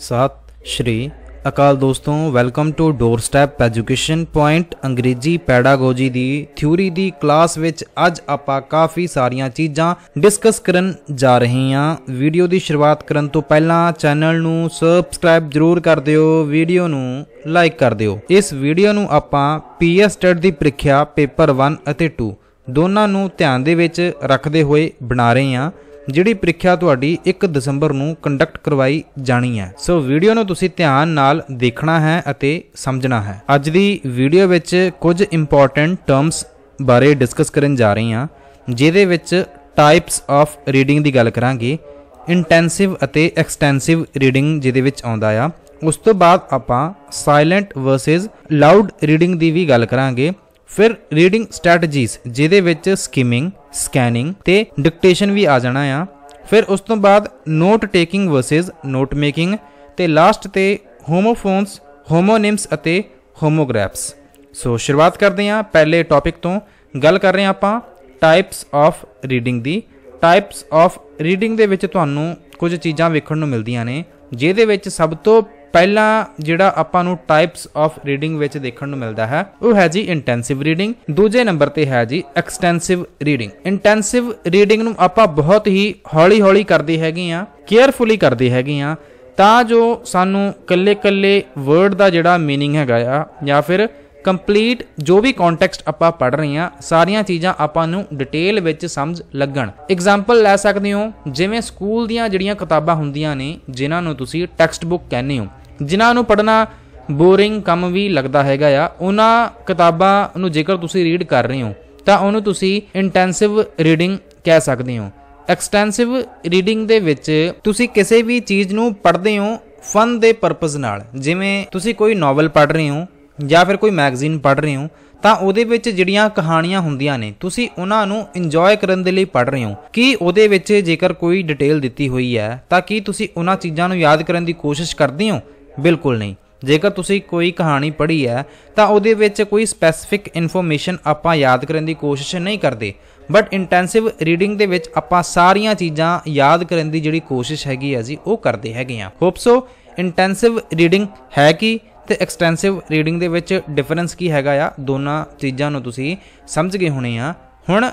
सात श्री अकाल दोस्तों, welcome to doorstep education point अंग्रेजी पैडागोजी दी थ्योरी दी क्लास विच अज आपां काफ़ी सारियां चीज़ां डिस्कस करन जा रहे हैं। वीडियो दी शुरुआत करन तो पहला चैनल नू सबसक्राइब जरूर कर दियो, वीडियो नू लाइक कर दियो। इस वीडियो नू आपां PSTET दी परीक्षा पेपर 1 अते 2 दोनों नू ध्यान दे विच रखदे होए बना रहे हैं, जिहड़ी परीक्षा तुहाडी 1 दिसंबर नूं कंडक्ट करवाई जानी है। सो वीडियो नूं तुसीं ध्यान नाल देखना है अते समझना है। अज दी वीडियो विच कुछ इंपॉर्टेंट टर्म्स बारे डिस्कस करन जा रहे हां, जिहदे विच टाइप्स ऑफ रीडिंग दी गल करांगे, इंटेंसिव अते एक्सटेंसिव रीडिंग जिहदे विच आउंदा आ। उस तो बाद आपां साइलेंट वर्सेस लाउड रीडिंग दी भी गल करांगे। फिर रीडिंग स्ट्रैटजीज जिहदे विच स्किमिंग, स्कैनिंग ते डिक्टेशन भी आ जाना आ। फिर उस तो बाद note taking versus note making ते लास्ट ते होमोफोन्स, होमोनिम्स अते होमोग्रैप्स। सो शुरुआत करते हैं पहले टॉपिक तो। गल कर रहे हैं आपां टाइप्स ऑफ रीडिंग दी। टाइप्स ऑफ रीडिंग दे विच तुहानू कुछ चीज़ां वेखण नूं मिलदियां ने, जिहदे विच सब तो पहला जिहड़ा आपां नूं टाइप्स ऑफ रीडिंग विच देखण नूं मिलदा है वो है जी इंटेंसिव रीडिंग। दूजे नंबर ते है जी एक्सटेंसिव रीडिंग। इंटेंसिव रीडिंग नूं आपां बहुत ही हौली हौली करदे हैगे आ, केयरफुली करदे हैगे आ, तां जो सानूं कल्ले कल्ले वर्ड दा जिहड़ा मीनिंग हैगा आ जां फिर कंप्लीट जो भी कॉन्टैक्सट आपां पढ़ रहे हैं सारियां चीज़ां आपां नूं डिटेल विच समझ लगण। एग्जाम्पल लै सकदे हो जिवें स्कूल दीयां जिहड़ियां किताबां हुंदियां ने जिन्हां नूं तुसीं टैक्सट बुक कहंदे हो, जिन्हां नूं पढ़ना बोरिंग कम भी लगता है या उन्हां किताबां नूं जेकर तुसीं रीड कर रहे हो तां उहनूं तुसीं इंटेंसिव रीडिंग कह सकदे हो। एक्सटेंसिव रीडिंग दे विच तुसीं किसी भी चीज़ नूं पढ़दे हो फन दे परपस नाल, जिवें तुसीं कोई नॉवल पढ़ रहे हो या फिर कोई मैगजीन पढ़ रहे हो तां उहदे विच जिहड़ियां कहाणियां हुंदियां ने तुसीं उहनां नूं इंजॉय करन दे लई पढ़ रहे हो कि उहदे विच जेकर कोई डिटेल दित्ती हुई है तां कि तुसीं उहनां चीज़ां नूं याद करन दी कोशिश करदे हो? बिल्कुल नहीं। जेकर तुसीं कोई कहानी पढ़ी है तां उहदे विच कोई स्पैसिफिक इन्फॉर्मेशन आपां याद करन दी कोशिश नहीं करदे, बट इंटेंसिव रीडिंग दे विच आपां सारियां चीज़ां याद करन दी जिहड़ी कोशिश हैगी है जी वो करदे हैगे आ। होप सो इंटेंसिव रीडिंग है कि ते एक्सटेंसिव रीडिंग दे विच डिफरेंस की हैगा आ, दोनों चीज़ां नूं तुसीं समझ गए होने आ। हुण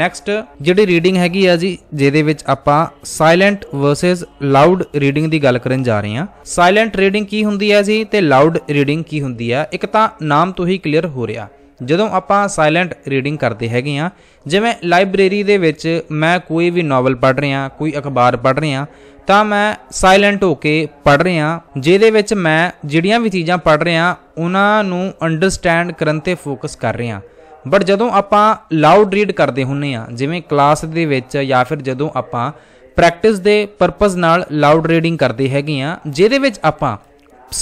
नैक्सट जिहड़ी रीडिंग हैगी आ जी जिहदे विच आपां साइलेंट वर्सेस लाउड रीडिंग दी गल करन जा रहे हैं। साइलेंट रीडिंग की हुंदी है जी ते लाउड रीडिंग की हुंदी है, एक तां नाम तो ही क्लीयर हो रहा ਜਦੋਂ ਆਪਾਂ ਸਾਇਲੈਂਟ ਰੀਡਿੰਗ ਕਰਦੇ ਹੈਗੇ ਆ। ਜਿਵੇਂ ਲਾਇਬ੍ਰੇਰੀ ਦੇ ਵਿੱਚ ਮੈਂ ਕੋਈ ਵੀ ਨੋਵਲ ਪੜ੍ਹ ਰਿਹਾ, ਕੋਈ ਅਖਬਾਰ ਪੜ੍ਹ ਰਿਹਾ ਤਾਂ ਮੈਂ ਸਾਇਲੈਂਟ ਹੋ ਕੇ ਪੜ੍ਹ ਰਿਹਾ, ਜਿਹਦੇ ਵਿੱਚ ਮੈਂ ਜਿਹੜੀਆਂ ਵੀ ਚੀਜ਼ਾਂ ਪੜ੍ਹ ਰਿਹਾ ਉਹਨਾਂ ਨੂੰ ਅੰਡਰਸਟੈਂਡ ਕਰਨ 'ਤੇ ਫੋਕਸ ਕਰ ਰਿਹਾ। ਬਟ ਜਦੋਂ ਆਪਾਂ ਲਾਊਡ ਰੀਡ ਕਰਦੇ ਹੁੰਦੇ ਆ ਜਿਵੇਂ ਕਲਾਸ ਦੇ ਵਿੱਚ ਜਾਂ ਫਿਰ ਜਦੋਂ ਆਪਾਂ ਪ੍ਰੈਕਟਿਸ ਦੇ ਪਰਪਸ ਨਾਲ ਲਾਊਡ ਰੀਡਿੰਗ ਕਰਦੇ ਹੈਗੇ ਆ, ਜਿਹਦੇ ਵਿੱਚ ਆਪਾਂ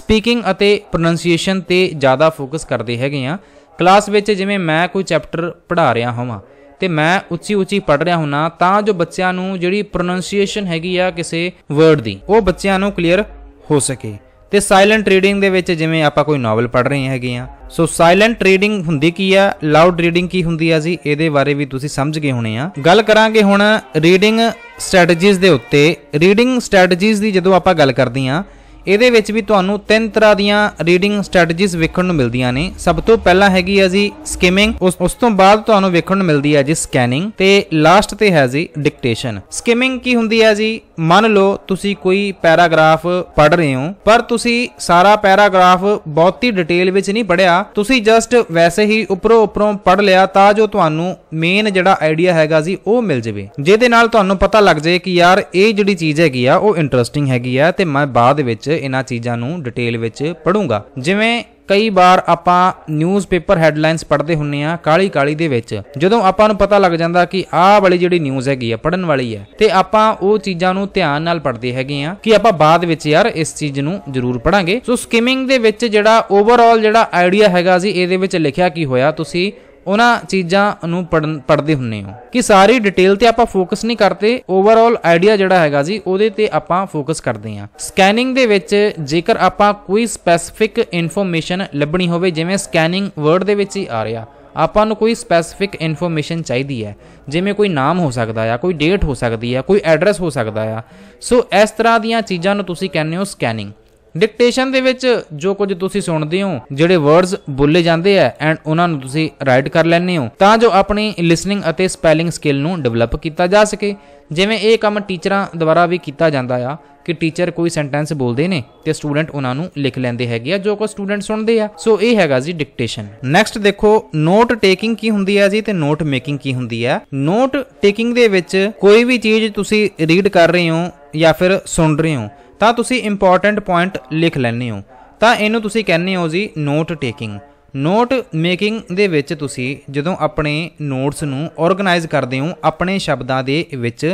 ਸਪੀਕਿੰਗ ਅਤੇ ਪ੍ਰੋਨੰਸੀਏਸ਼ਨ 'ਤੇ ਜ਼ਿਆਦਾ ਫੋਕਸ ਕਰਦੇ ਹੈਗੇ ਆ। क्लास विच जिवें मैं कोई चैप्टर पढ़ा रहा होवां ते मैं उच्ची उच्ची पढ़ रहा होना तां जो बच्चों नूं जिहड़ी प्रोनंसीएशन हैगी आ किसी वर्ड दी वो बच्चों नूं क्लीयर हो सके। ते साइलेंट रीडिंग दे विच जिवें आपां कोई नॉवल पढ़ रहे हैगे आ। सो साइलेंट रीडिंग हुंदी की आ, लाउड रीडिंग की हुंदी आ जी, इहदे बारे भी तुसीं समझ गए होणे आ। गल करांगे हुण रीडिंग स्ट्रैटजीज दे उत्ते। रीडिंग स्ट्रैटजीज दी जदों आपां गल करदे आ ਇਹਦੇ ਵਿੱਚ ਵੀ ਤੁਹਾਨੂੰ 3 ਤਰ੍ਹਾਂ ਦੀਆਂ ਰੀਡਿੰਗ ਸਟ੍ਰੈਟਜੀਜ਼ ਵੇਖਣ ਨੂੰ ਮਿਲਦੀਆਂ ਨੇ। ਸਭ ਤੋਂ ਪਹਿਲਾਂ ਹੈਗੀ ਆ ਜੀ ਸਕਿਮਿੰਗ, ਉਸ ਤੋਂ ਬਾਅਦ ਤੁਹਾਨੂੰ ਵੇਖਣ ਨੂੰ ਮਿਲਦੀ ਹੈ ਜੀ ਸਕੈਨਿੰਗ ਤੇ ਲਾਸਟ ਤੇ ਹੈ ਜੀ ਡਿਕਟੇਸ਼ਨ। ਸਕਿਮਿੰਗ ਕੀ ਹੁੰਦੀ ਹੈ ਜੀ? ਮੰਨ ਲਓ ਤੁਸੀਂ ਕੋਈ ਪੈਰਾਗ੍ਰਾਫ ਪੜ੍ਹ ਰਹੇ ਹੋ ਪਰ ਤੁਸੀਂ ਸਾਰਾ ਪੈਰਾਗ੍ਰਾਫ ਬਹੁਤੀ ਡਿਟੇਲ ਵਿੱਚ ਨਹੀਂ ਪੜ੍ਹਿਆ, ਤੁਸੀਂ ਜਸਟ ਵੈਸੇ ਹੀ ਉੱਪਰੋਂ ਪੜ੍ਹ ਲਿਆ ਤਾਂ ਜੋ ਤੁਹਾਨੂੰ ਮੇਨ ਜਿਹੜਾ ਆਈਡੀਆ ਹੈਗਾ ਜੀ ਉਹ ਮਿਲ ਜਾਵੇ, ਜਿਹਦੇ ਨਾਲ ਤੁਹਾਨੂੰ ਪਤਾ ਲੱਗ ਜਾਏ ਕਿ ਯਾਰ ਇਹ ਜਿਹੜੀ ਚੀਜ਼ ਹੈਗੀ ਆ ਉਹ ਇੰਟਰਸਟਿੰਗ ਹੈਗੀ ਆ ਤੇ ਮੈਂ ਬਾਅਦ ਵਿੱਚ इन्हां चीज़ां नूं डिटेल विच पढ़ूंगा। जिवें कई बार आपां न्यूज़ पेपर हैडलाइनस पढ़ते हुन्ने आ काली काली दे विच, जदों आपां नूं पता लग जांदा कि आह वाली जिहड़ी न्यूज़ हैगी आ पढ़न वाली है ते आपां ओह चीज़ां नूं ध्यान नाल पढ़दे हैगे आ कि आपां बाद विच यार इस चीज़ नूं जरूर पढ़ांगे। सो स्किमिंग दे विच जिहड़ा ओवरऑल जिहड़ा आइडिया हैगा जी इहदे विच लिखिया की होया, तुसीं उन्हां चीज़ां नूं पढ़दे हुन्ने हो कि सारी डिटेल ते आपां फोकस नहीं करते, ओवरऑल आइडिया जिहड़ा हैगा जी उहदे ते आपां फोकस करदे हां। स्कैनिंग दे विच जेकर आपां कोई स्पैसिफिक इन्फॉर्मेशन लभणी होवे, जिवें स्कैनिंग वर्ड दे विच ही आ रिहा आपां नूं कोई स्पैसिफिक इन्फॉर्मेशन चाहिदी है, जिवें कोई नाम हो सकदा है, कोई डेट हो सकदी है, कोई एड्रैस हो सकदा है। सो इस तरह दीयां चीज़ां नूं तुसीं कहंदे हो स्कैनिंग। डिक्टेशन दे विच जो कुछ तुसी सुनदे हो जिहड़े वर्ड्स बोले जांदे आ एंड उहनां नूं तुसी राइट कर लैंदे हो तां जो अपनी लिसनिंग अते स्पैलिंग स्किल नूं डिवेलप कीता जा सके। जिवें इह काम टीचरां द्वारा भी कीता जांदा आ कि टीचर कोई सेंटेंस बोलते हैं तो स्टूडेंट उन्होंने लिख लेंदे है जो कुछ स्टूडेंट सुनते हैं। सो यह है जी डिक्टेशन। नैक्सट देखो नोट टेकिंग की हुंदी है जी ते नोट मेकिंग की हुंदी है। नोट टेकिंग दे विच कोई भी चीज़ तुसी रीड कर रहे हो या फिर सुन रहे हो तो तुसी इंपॉर्टेंट पॉइंट लिख लैंदे हो तो इनू तुसी कहने हो जी नोट टेकिंग। नोट मेकिंग दे विच तुसी जदों अपने नोट्स नूं ऑर्गेनाइज करदे हो अपने शब्दां दे विच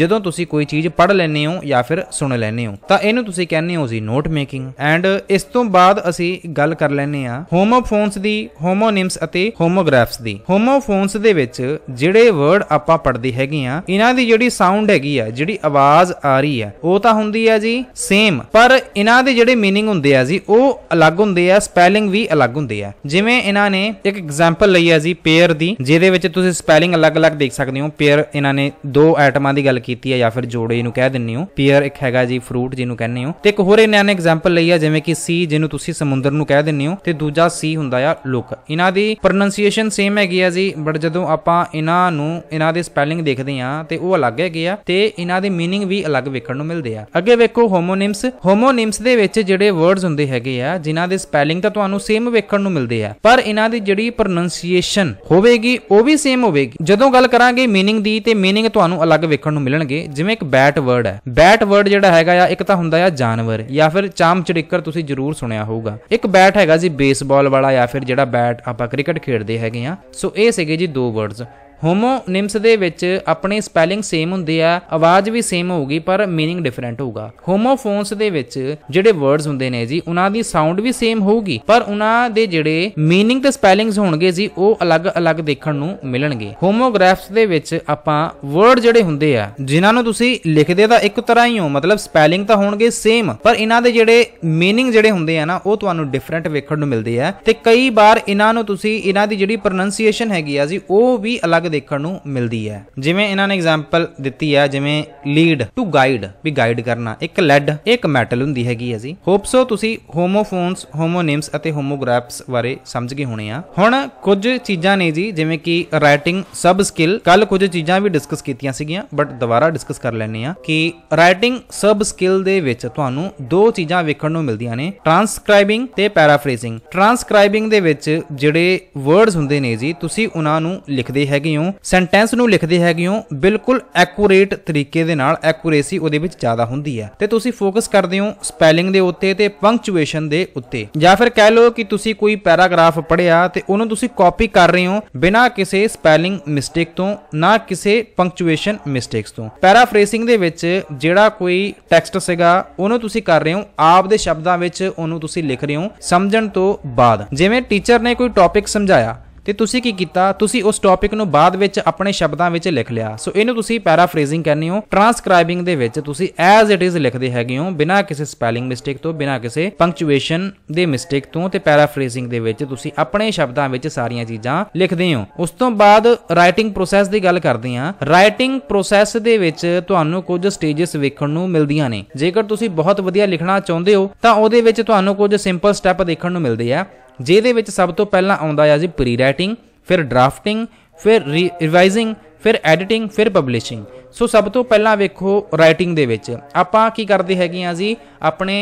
जदों तुसी कोई चीज़ पढ़ लैंदे हो या फिर सुन लैंदे हो तां इहनूं तुसी कहने हो जी नोट मेकिंग। एंड इस तों बाद असी गल कर लैंदे आ होमोफोन्स दी, होमोनिम्स अते होमोग्राफ्स दी। होमोफोन्स दे विच जिहड़े वर्ड आपां पढ़दे हैगे आ इन्हां दी जिहड़ी साउंड हैगी आ जिहड़ी आवाज़ आ रही है वो तां हुंदी आ जी सेम, पर इन्हां दे जिहड़े मीनिंग हुंदे आ जी वो अलग हुंदे आ, स्पैलिंग भी अलग हुंदी है। जिवें इन्होंने एक एग्जाम्पल लई है जी पेयर की, जिहदे विच तुसीं स्पैलिंग अलग अलग देख सकते हो। पेयर इन्होंने दो आइटमां की गल की है या फिर जोड़े नूं कह दिंदे हो। पेयर एक हैगा जी फ्रूट जिन्हों कहने हो, तो एक होर इन्होंने एग्जाम्पल लई है जिवें कि सी जिन्हों तुसीं समुंदर नूं कह दिंदे हो तो दूजा सी हुंदा आ लुक। इन्हां दी प्रोनंसीएशन सेम हैगी आ जी, बट जदों आपां इन्हां नूं इन्हां दी स्पैलिंग देखदे हां ते ओह अलग हैगी आ ते इन्हां दे मीनिंग भी अलग वेखण नूं मिलदे आ। अगे वेखो होमोनिम्स। होमोनिम्स दे विच जिहड़े वर्ड्स हुंदे हैगे आ जिन्हां दे स्पैलिंग तां तुहानूं सेम वेखण नूं मिलदे आ, पर इन्हां दी जिहड़ी प्रोनंसीएशन होवेगी ओह भी सेम होवेगी। जदों गल करांगे मीनिंग दी ते मीनिंग तुहानूं अलग वेखण नूं मिलणगे। जिवें एक बैट वर्ड है, बैट वर्ड जिहड़ा हैगा आ एक तां हुंदा आ जानवर या फिर चाम चड़िक्कर, तुसीं जरूर सुनिया होऊगा। एक बैट हैगा जी बेसबॉल वाला या फिर जिहड़ा बैट आपां क्रिकेट खेडदे हैगे आ। सो इह सीगे जी दो वर्ड्स। होमोनिम्स दे विच अपने स्पैलिंग सेम हुंदे आ, आवाज़ भी सेम होगी पर मीनिंग डिफरेंट होगा। होमोफोन्स दे विच जिहड़े वर्ड्स हुंदे ने जी उन्हां दी साउंड भी सेम होगी पर उन्हां दे जिहड़े मीनिंग ते स्पैलिंग्स होणगे जी ओह अलग अलग देखण नूं मिलणगे। होमोग्राफ्स दे विच आपां वर्ड जिहड़े हुंदे आ जिन्हां नूं तुसीं लिखदे तां इक तरहां ही हो, मतलब स्पैलिंग तां होणगे सेम पर इन्हां दे जिहड़े मीनिंग जिहड़े हुंदे आ ना ओह तुहानूं डिफरेंट वेखण नूं मिलदे आ ते कई बार इन्हां नूं तुसीं इन्हां दी जिहड़ी प्रोनंसीएशन हैगी आ जी ओह भी अलग देखण नूं मिलदी है। जिवें इन्हां ने एग्जाम्पल दित्ती है जिवें लीड टू गाइड, भी गाइड करना, एक लैड एक मैटल हुंदी हैगी है जी। होपसो तुसीं होमोफोन्स, होमोनिम्स अते होमोग्राफ्स बारे समझ गए होणे आ। हुण कुछ चीज़ां ने जी जिवें कि राइटिंग सब स्किल, कल कुछ चीज़ां भी डिस्कस कीतीयां सीगीयां बट दोबारा डिस्कस कर लैंदे आ कि राइटिंग सब स्किल दे विच तुहानूं दो चीज़ां वेखण नूं मिलदियां ने, ट्रांसक्राइबिंग ते पैराफ्रेजिंग। ट्रांसक्राइबिंग दे विच जिहड़े वर्ड्स हुंदे ने जी तुसीं उन्हां नूं लिखदे हैगे हो, सेंटेंस नूं लिखदे हैगे हो बिल्कुल एक्यूरेट तरीके दे नाल, एक्यूरेसी ओहदे विच ज्यादा हुंदी है ते तुसीं फोकस करदे हो स्पैलिंग दे उत्ते ते पंक्चुएशन दे उत्ते। या फिर कह लो कि तुसीं कोई पैराग्राफ पढ़िया ते उहनूं तुसीं कॉपी कर रहे हो बिना किसी स्पैलिंग मिस्टेक तो, ना किसी पंक्चुएशन मिस्टेक्स तो। पैराफ्रेसिंग दे विच जिहड़ा कोई टैक्सट सीगा उहनूं तुसीं कर रहे हो आप दे शब्दां विच, उहनूं तुसीं लिख रहे हो समझण तो बाद। जिवें टीचर ने कोई टॉपिक समझाया ते तुसी की कीता, तुसी उस टॉपिक नूं बाद विच अपने शब्दां विच लिख लिया, सो इहनूं तुसी पैराफ्रेजिंग करनी हो। ट्रांसक्राइबिंग दे विच तुसी एज इट इज़ लिखदे हैगे हो बिना किसी स्पैलिंग मिस्टेक तो, बिना किसी पंक्चुएशन दे मिस्टेक तो, ते पैराफ्रेजिंग दे विच तुसी अपने शब्दां विच सारियां चीज़ां लिखदे हो। उस तो बाद राइटिंग प्रोसैस दी गल करदे हां। राइटिंग प्रोसैस दे विच तुहानूं कुछ स्टेजेस वेखण नूं मिलदियां ने। जेकर तुसी बहुत वधिया लिखना चाहुंदे हो तां ओहदे विच तुहानूं कुछ सिंपल स्टैप देखण नूं मिलदे आ, जिहदे विच सब तो पहला आउंदा है जी प्री राइटिंग, फिर ड्राफ्टिंग, फिर रिवाइजिंग, फिर एडिटिंग, फिर पब्लिशिंग। सो सब तो पहला वेखो राइटिंग दे विच आपां की करदे हैगे आ जी, अपने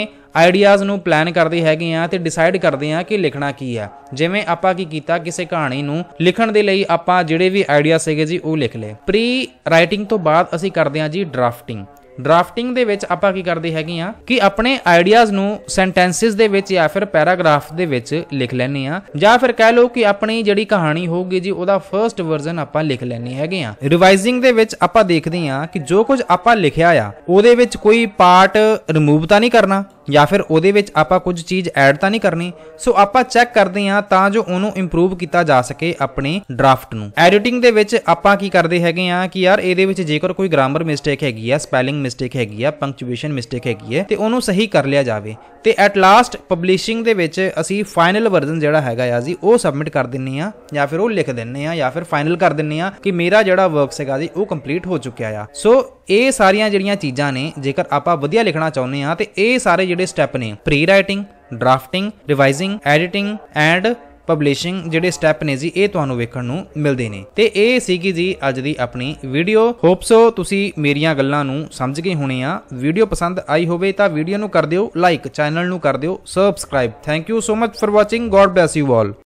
आइडियाज़ नूं प्लान करदे हैगे आ ते डिसाइड करदे आ कि लिखना की है। जिवें आपां की कीता, किसी कहानी नूं लिखण दे लई आपां जिहड़े भी आइडिया सीगे जी ओह लिख लए। प्री राइटिंग तो बाद असीं करदे आ जी ड्राफ्टिंग। ड्राफ्टिंग दे विच आपां की करदे हैगे आ कि अपने आइडियाज़ नूं सेंटेंसिस दे विच या फिर पैराग्राफ दे विच लिख लैंदे आ, या फिर कह लो कि अपनी जिहड़ी कहानी होगी जी ओहदा फर्स्ट वर्जन आपां लिख लैंदे हैगे आ। रिवाइजिंग दे विच आपां देखदे आ कि जो कुछ आपां लिखिया आ ओहदे विच कोई पार्ट रिमूव तां नहीं करना या फिर ओहदे विच आपां कुछ चीज़ ऐड तां नहीं करनी, सो आपां चैक करदे आ तां जो उहनूं इंप्रूव कीता जा सके अपने ड्राफ्ट नूं। एडिटिंग दे विच आपां की करदे हैगे आ कि यार इहदे विच जेकर कोई ग्रामर मिस्टेक हैगी आ, स्पैलिंग मिस्टेक हैगी आ, पंक्चुएशन मिस्टेक हैगी है ते उहनूं सही कर लिया जावे। ते एट लास्ट पब्लिशिंग दे विच असीं फाइनल वर्जन जिहड़ा हैगा आ जी ओह सबमिट कर दिंने आ या फिर ओह लिख दिंने आ या फिर फाइनल कर दिंने आ कि मेरा जिहड़ा वर्क हैगा जी ओह कंप्लीट हो चुक्या आ। सो ਇਹ ਸਾਰੀਆਂ ਜਿਹੜੀਆਂ ਚੀਜ਼ਾਂ ਨੇ, ਜੇਕਰ ਆਪਾਂ ਵਧੀਆ ਲਿਖਣਾ ਚਾਹੁੰਦੇ ਆ ਤੇ ਇਹ ਸਾਰੇ ਜਿਹੜੇ ਸਟੈਪ ਨੇ pre writing, drafting, revising, editing and publishing जिहड़े स्टैप ने जी ये तुहानू वेखण नू मिलदे ने। ते ये सीगी जी अज दी अपनी वीडियो। होप सो तुसी मेरियां गल्लां नू समझ गए होणे आ। वीडियो पसंद आई होवे तां वीडियो नू कर दिओ लाइक, चैनल नू कर दिओ subscribe. Thank you so much for watching. God bless you all.